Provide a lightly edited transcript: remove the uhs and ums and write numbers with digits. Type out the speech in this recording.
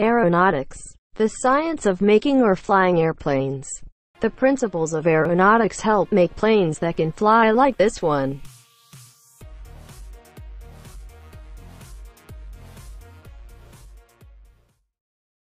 Aeronautics, the science of making or flying airplanes. The principles of aeronautics help make planes that can fly, like this one.